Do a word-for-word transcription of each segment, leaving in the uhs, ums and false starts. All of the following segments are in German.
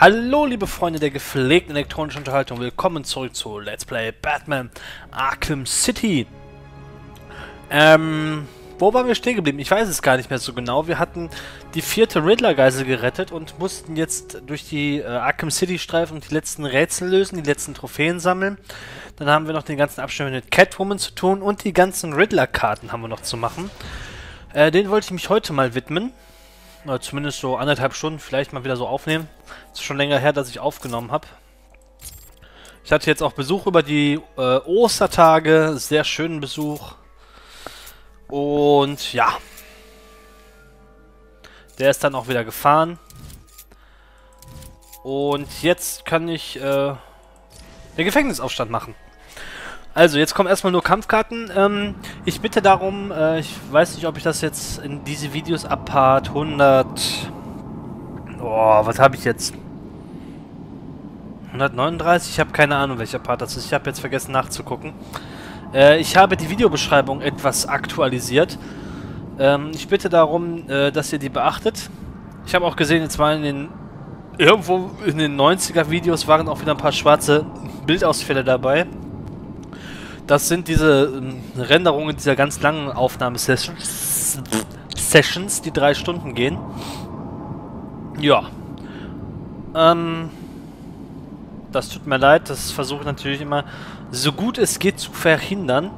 Hallo liebe Freunde der gepflegten elektronischen Unterhaltung, willkommen zurück zu Let's Play Batman Arkham City. Ähm, wo waren wir stehen geblieben? Ich weiß es gar nicht mehr so genau. Wir hatten die vierte Riddler-Geisel gerettet und mussten jetzt durch die äh, Arkham City streifen und die letzten Rätsel lösen, die letzten Trophäen sammeln. Dann haben wir noch den ganzen Abschnitt mit Catwoman zu tun und die ganzen Riddler-Karten haben wir noch zu machen. Äh, den wollte ich mich heute mal widmen. Oder zumindest so anderthalb Stunden vielleicht mal wieder so aufnehmen. Ist schon länger her, dass ich aufgenommen habe. Ich hatte jetzt auch Besuch über die äh, Ostertage. Sehr schönen Besuch. Und ja. Der ist dann auch wieder gefahren. Und jetzt kann ich äh, den Gefängnisaufstand machen. Also, jetzt kommen erstmal nur Kampfkarten. Ähm, ich bitte darum, äh, ich weiß nicht, ob ich das jetzt in diese Videos ab Part hundert... Oh, was habe ich jetzt? hundertneununddreißig? Ich habe keine Ahnung, welcher Part das ist. Ich habe jetzt vergessen nachzugucken. Äh, ich habe die Videobeschreibung etwas aktualisiert. Ähm, ich bitte darum, äh, dass ihr die beachtet. Ich habe auch gesehen, jetzt waren in den... Irgendwo in den neunziger-Videos waren auch wieder ein paar schwarze Bildausfälle dabei. Das sind diese äh, Renderungen dieser ganz langen Aufnahmesessions, Sessions, die drei Stunden gehen. Ja. Ähm, das tut mir leid, das versuche ich natürlich immer, so gut es geht, zu verhindern.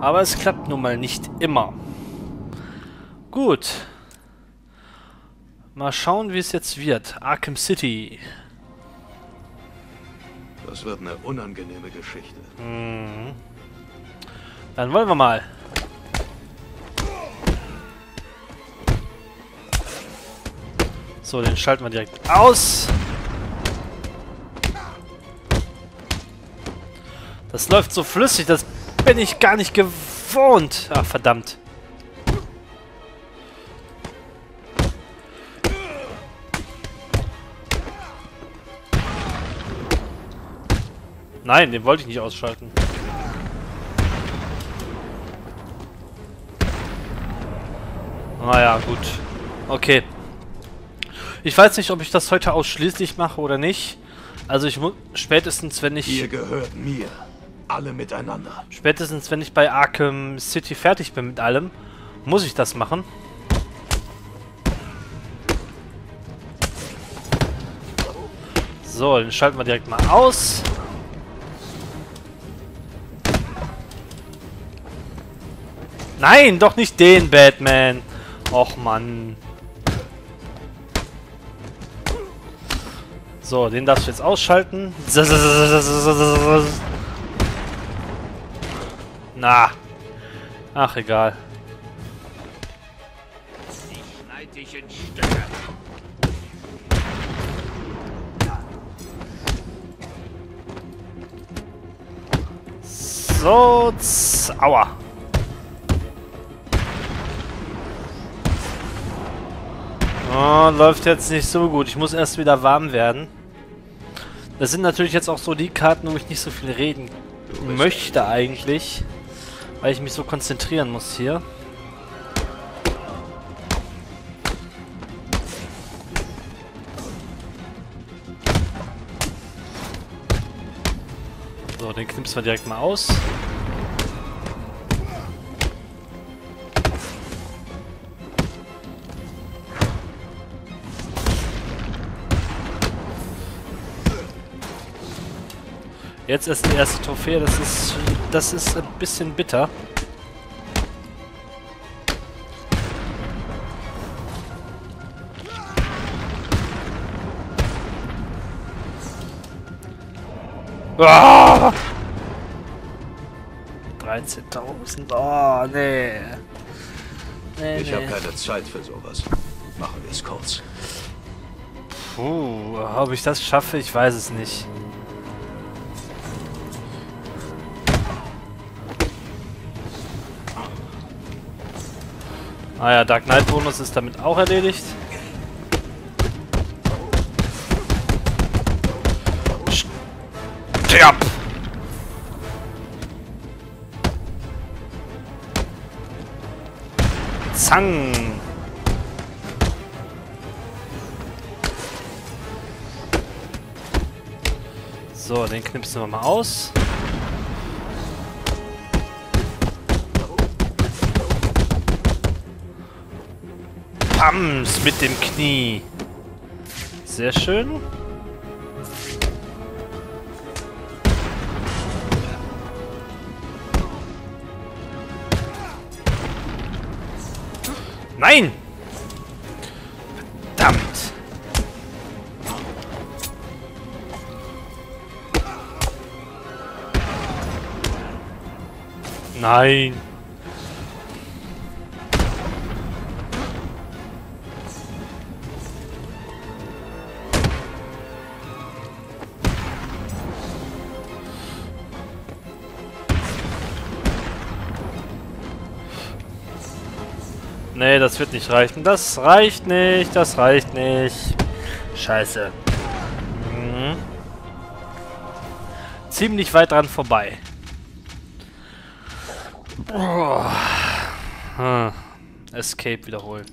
Aber es klappt nun mal nicht immer. Gut. Mal schauen, wie es jetzt wird. Arkham City. Das wird eine unangenehme Geschichte. Mhm. Dann wollen wir mal. So, den schalten wir direkt aus. Das läuft so flüssig, das bin ich gar nicht gewohnt. Ach, verdammt. Nein, den wollte ich nicht ausschalten. Naja, gut. Okay. Ich weiß nicht, ob ich das heute ausschließlich mache oder nicht. Also ich muss... Spätestens, wenn ich... Ihr gehört mir. Alle miteinander. Spätestens, wenn ich bei Arkham City fertig bin mit allem, muss ich das machen. So, dann schalten wir direkt mal aus. Nein, doch nicht den Batman. Och, Mann. So, den darfst du jetzt ausschalten. Na. Ach, egal. So, aua. Oh, läuft jetzt nicht so gut. Ich muss erst wieder warm werden. Das sind natürlich jetzt auch so die Karten, wo ich nicht so viel reden möchte eigentlich. Weil ich mich so konzentrieren muss hier. So, den knipsen wir direkt mal aus. Jetzt ist die erste Trophäe, das ist, das ist ein bisschen bitter. Ah! dreizehntausend, oh nee. nee ich nee. habe keine Zeit für sowas. Machen wir es kurz. Puh, ob ich das schaffe, ich weiß es nicht. Ah ja, Dark Knight Bonus ist damit auch erledigt. Stirb! Zang! So, den knipsen wir mal aus. Bams mit dem Knie. Sehr schön. Nein! Verdammt! Nein! Nee, das wird nicht reichen. Das reicht nicht. Das reicht nicht. Scheiße. Mhm. Ziemlich weit dran vorbei. Hm. Escape wiederholen.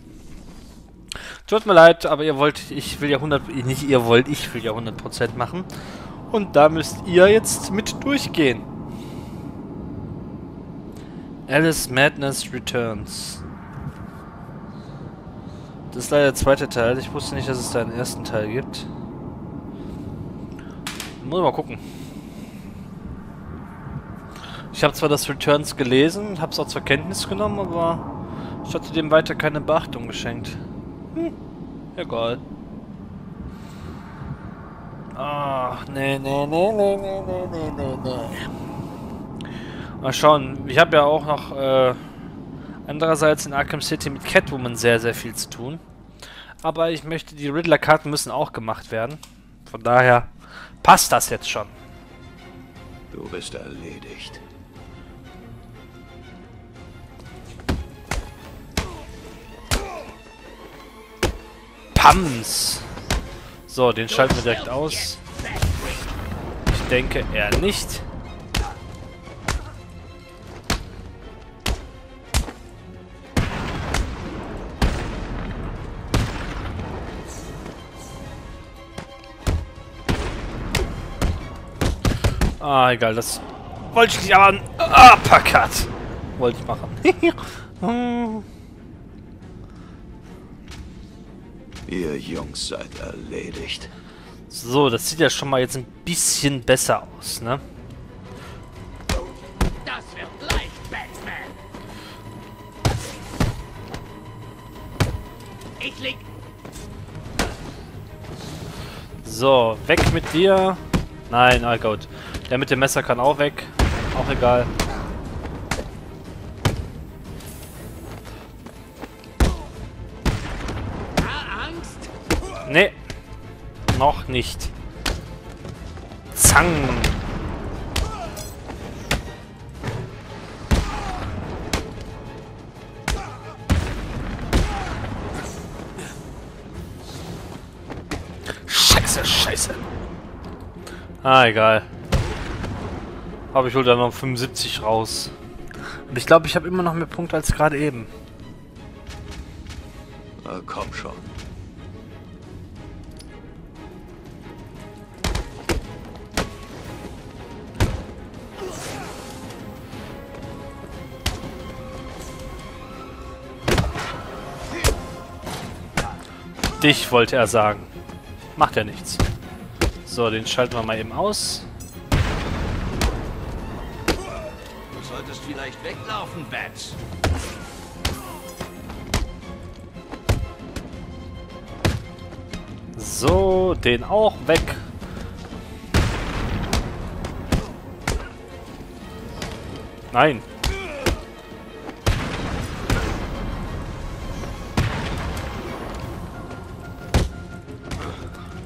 Tut mir leid, aber ihr wollt, ich will ja hundert, nicht ihr wollt, ich will ja hundert Prozent machen. Und da müsst ihr jetzt mit durchgehen. Alice Madness Returns. Das ist leider der zweite Teil. Ich wusste nicht, dass es da einen ersten Teil gibt. Muss mal gucken. Ich habe zwar das Returns gelesen, habe es auch zur Kenntnis genommen, aber ich hatte dem weiter keine Beachtung geschenkt. Hm, egal. Ach, nee, nee, nee, nee, nee, nee, nee, nee. Mal schauen. Ich habe ja auch noch... Äh, Andererseits in Arkham City mit Catwoman sehr, sehr viel zu tun. Aber ich möchte, die Riddler-Karten müssen auch gemacht werden. Von daher passt das jetzt schon. Du bist erledigt. Pams! So, den schalten wir direkt aus. Ich denke eher nicht. Ah, egal, das wollte ich nicht, aber ein Uppercut wollte ich machen. Ihr Jungs seid erledigt. So, das sieht ja schon mal jetzt ein bisschen besser aus, ne? Das wird leicht, Batman. Ich leg. So, weg mit dir. Nein, ah gut. Der mit dem Messer kann auch weg. Auch egal. Angst? Nee. Noch nicht. Zang. Scheiße, scheiße. Ah, egal. Aber ich hole da noch fünfundsiebzig raus. Und ich glaube, ich habe immer noch mehr Punkte als gerade eben. Na, komm schon. Dich wollte er sagen. Macht ja nichts. So, den schalten wir mal eben aus. Solltest vielleicht weglaufen, Bats. So, den auch weg. Nein.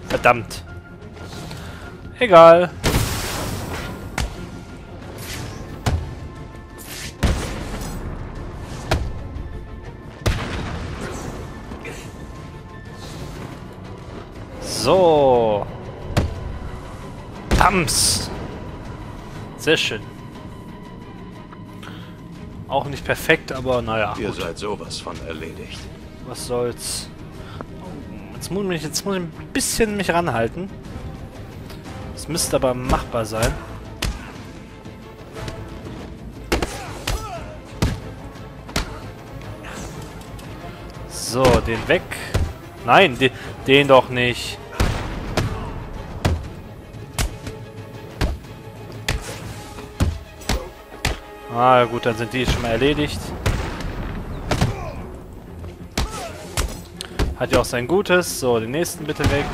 Verdammt. Egal. So. Pams. Sehr schön. Auch nicht perfekt, aber naja. Ihr seid sowas von erledigt. Was soll's. Jetzt muss ich, jetzt muss ich ein bisschen mich ranhalten. Das müsste aber machbar sein. So, den weg. Nein, den, den doch nicht. Ah, gut, dann sind die schon mal erledigt. Hat ja auch sein Gutes. So, den nächsten bitte weg.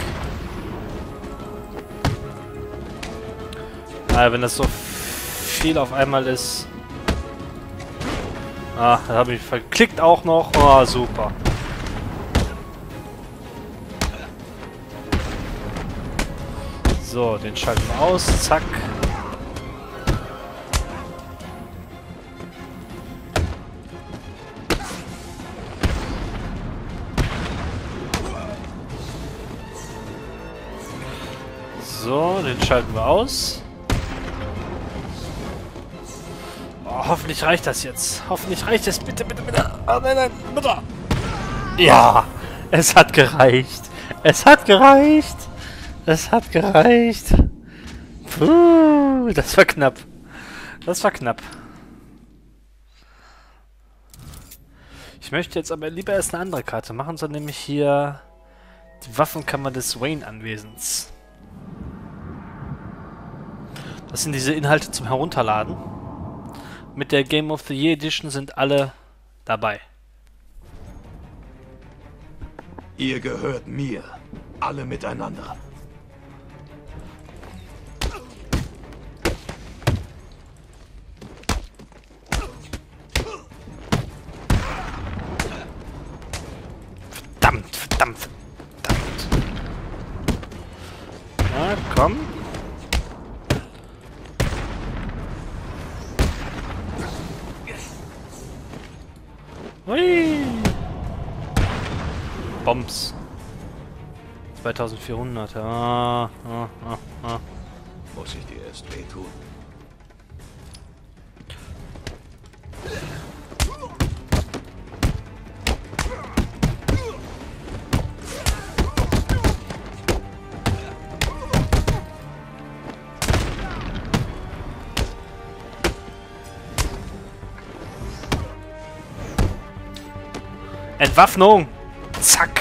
Ah, wenn das so viel auf einmal ist. Ah, da habe ich verklickt auch noch. Oh, super. So, den schalten wir aus. Zack. So, den schalten wir aus. Oh, hoffentlich reicht das jetzt. Hoffentlich reicht es. Bitte, bitte, bitte. Oh, nein, nein, bitte. Ja, es hat gereicht. Es hat gereicht. Es hat gereicht. Puh, das war knapp. Das war knapp. Ich möchte jetzt aber lieber erst eine andere Karte machen, sondern nämlich hier die Waffenkammer des Wayne-Anwesens. Das sind diese Inhalte zum Herunterladen. Mit der Game of the Year Edition sind alle dabei. Ihr gehört mir. Alle miteinander. Verdammt, verdammt, verdammt. Na, komm. Hui. Bombs. zweitausendvierhundert. Ah, ah, ah, ah. Muss ich dir erst wehtun? Entwaffnung! Zack!